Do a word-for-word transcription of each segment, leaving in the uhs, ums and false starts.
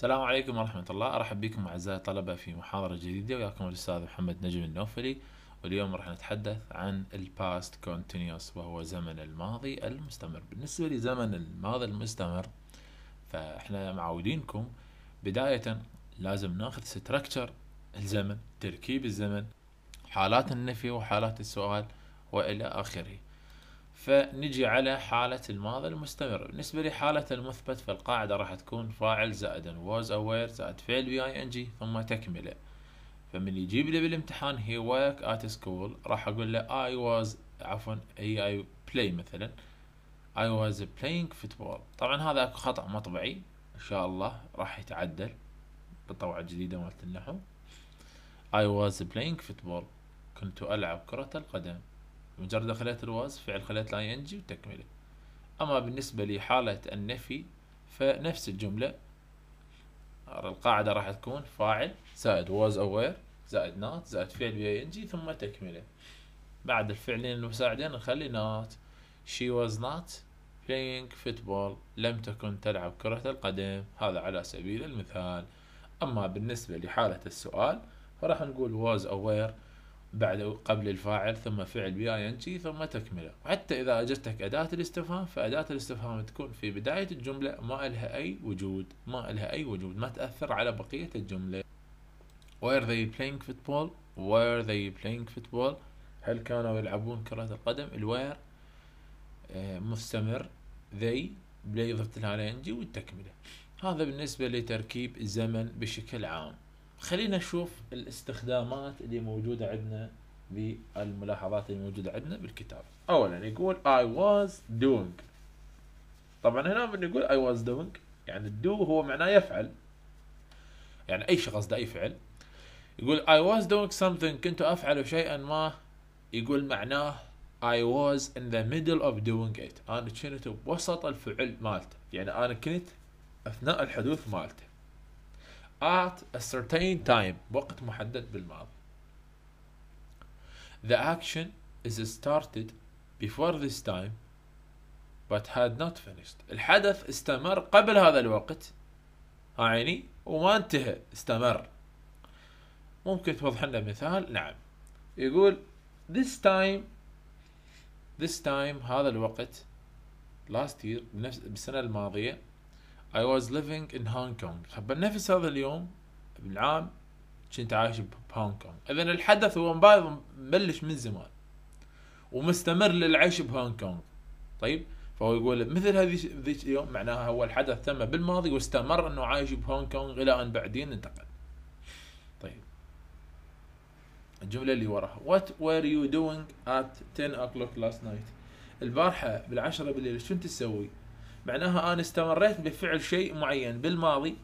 السلام عليكم ورحمة الله. أرحب بكم أعزائي الطلبة في محاضرة جديدة، وياكم الأستاذ محمد نجم النوفلي، واليوم راح نتحدث عن الباست كونتينيوس وهو زمن الماضي المستمر. بالنسبة لزمن الماضي المستمر فإحنا معودينكم بداية لازم ناخذ ستراكتشر الزمن، تركيب الزمن، حالات النفي وحالات السؤال وإلى آخره. فنجي على حالة الماضي المستمر. بالنسبة لحالة المثبت فالقاعدة راح تكون فاعل زائد was aware زائد فعل بي آي إن جي ثم تكملة. فمن يجيب لي بالامتحان he work at school راح أقول له I was عفوا I play مثلا I was playing football. طبعا هذا أكو خطأ مطبعي إن شاء الله راح يتعدل بالطبعة الجديدة مالت النحو. I was playing football كنت ألعب كرة القدم. مجرد خليت الواز فعل خليت لا ينجي وتكمله. أما بالنسبة لحالة النفي فنفس الجملة، القاعدة راح تكون فاعل زائد was aware زائد not زائد فعل بي ينجي ثم تكمله. بعد الفعلين المساعدين نخلي not. she was not playing football لم تكن تلعب كرة القدم، هذا على سبيل المثال. أما بالنسبة لحالة السؤال فراح نقول was aware بعد قبل الفاعل ثم فعل بي آي إن جي ثم تكمله. وحتى إذا أجتك أداة الاستفهام فأداة الاستفهام تكون في بداية الجملة، ما إلها أي وجود، ما إلها أي وجود، ما تأثر على بقية الجملة. Were they playing football؟ Were they playing football؟ هل كانوا يلعبون كرة القدم؟ الwhere مستمر، they play ضفت لها إن جي والتكملة. هذا بالنسبة لتركيب الزمن بشكل عام. خلينا نشوف الاستخدامات اللي موجودة عندنا بالملاحظات اللي موجودة عندنا بالكتاب. أولا يقول I was doing. طبعا هنا من يقول I was doing يعني do هو معناه يفعل، يعني أي شخص ده يفعل. يقول I was doing something كنت أفعل شيئا ما، يقول معناه I was in the middle of doing it، أنا كنت بوسط الفعل مالته، يعني أنا كنت أثناء الحدوث مالته. At a certain time وقت محدد بالماضي. The action is started before this time but had not finished. الحدث استمر قبل هذا الوقت، يعني وما انتهى، استمر. ممكن توضح لنا مثال؟ نعم، يقول this time this time هذا الوقت last year بنفس بالسنة الماضية I was living in Hong Kong. بنفس هذا اليوم بالعام كنت عايش بهونغ كونغ. إذن الحدث هو مبلش من زمان ومستمر للعيش بهونغ كونغ. طيب فهو يقول مثل هذه ذيك اليوم معناها هو الحدث تم بالماضي واستمر إنه عايش بهونغ كونغ إلى أن بعدين انتقل. طيب الجملة اللي وراها What were you doing at ten o'clock last night؟ البارحة بالعشرة بالليل شو تسوي؟ معناها أنا استمريت بفعل شيء معين بالماضي،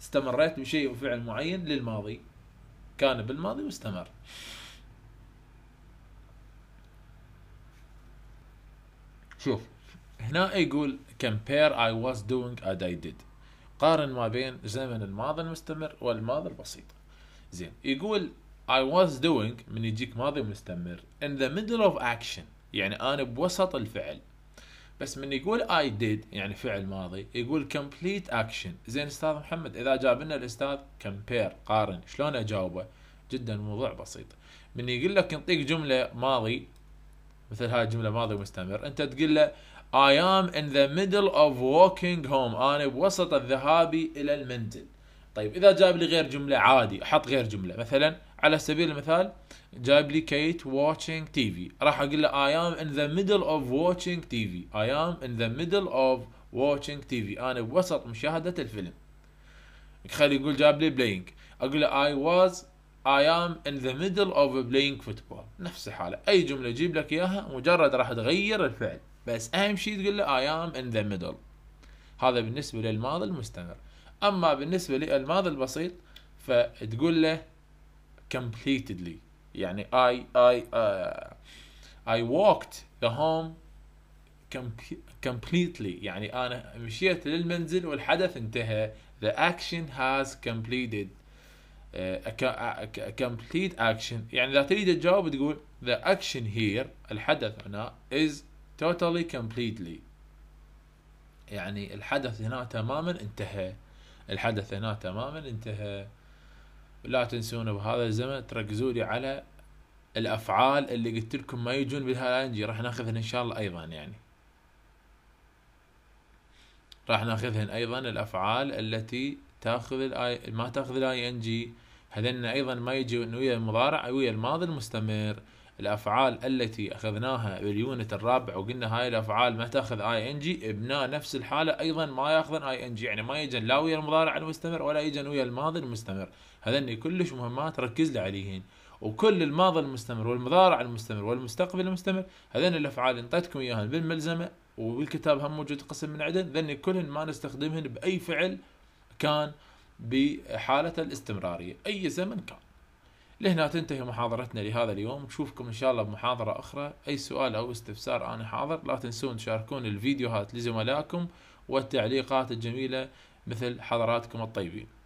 استمريت بشيء وفعل معين للماضي، كان بالماضي واستمر. شوف هنا يقول compare I was doing and I did، قارن ما بين زمن الماضي المستمر والماضي البسيط. زين يقول I was doing من يجيك ماضي مستمر in the middle of action يعني أنا بوسط الفعل. بس من يقول I did يعني فعل ماضي يقول complete action. زين أستاذ محمد إذا جاب لنا الأستاذ compare قارن شلون أجاوبه؟ جدا موضوع بسيط. من يقول لك ينطيك جملة ماضي مثل هاي الجملة ماضي مستمر، أنت تقول له I am in the middle of walking home، أنا بوسط الذهاب إلى المنزل. طيب إذا جاب لي غير جملة عادي أحط غير جملة، مثلا على سبيل المثال جاب لي كيت watching تي في راح أقول له I am in the middle of watching تي في. I am in the middle of watching تي في أنا بوسط مشاهدة الفيلم. خلي يقول جاب لي playing أقول له I was I am in the middle of playing football. نفس الحالة أي جملة يجيب لك إياها مجرد راح تغير الفعل، بس أهم شيء تقول له I am in the middle. هذا بالنسبة للماضي المستمر. أما بالنسبة للماضي البسيط فتقول له completely يعني I I uh, I walked the home completely يعني أنا مشيت للمنزل والحدث انتهى. The action has completed uh, a complete action. يعني إذا تريد الجواب تقول the action here الحدث هنا is totally completely يعني الحدث هنا تماما انتهى، الحدث هنا تماما انتهى. لا تنسون بهذا الزمن تركزوا لي على الافعال اللي قلت لكم ما يجون بها، نجي راح ناخذهن ان شاء الله ايضا، يعني راح ناخذهن ايضا الافعال التي تاخذ الاي ما تاخذ الاي ان جي، هذن ايضا ما يجي ويا المضارع ويا الماضي المستمر. الافعال التي اخذناها باليونت الرابع وقلنا هاي الافعال ما تاخذ اي ان جي، ابناء نفس الحاله ايضا ما ياخذن اي ان جي، يعني ما يجن لا ويا المضارع المستمر ولا يجن ويا الماضي المستمر. هذني كلش مهمات ركز لي عليهن، وكل الماضي المستمر والمضارع المستمر والمستقبل المستمر هذين الافعال انطيتكم اياهن بالملزمه وبالكتاب هم موجود قسم من عدن، ذني كلهن ما نستخدمهن باي فعل كان بحاله الاستمراريه اي زمن كان. لهنا تنتهي محاضرتنا لهذا اليوم، نشوفكم ان شاء الله بمحاضره اخرى. اي سؤال او استفسار انا حاضر. لا تنسون تشاركون الفيديوهات لزملائكم والتعليقات الجميله مثل حضراتكم الطيبين.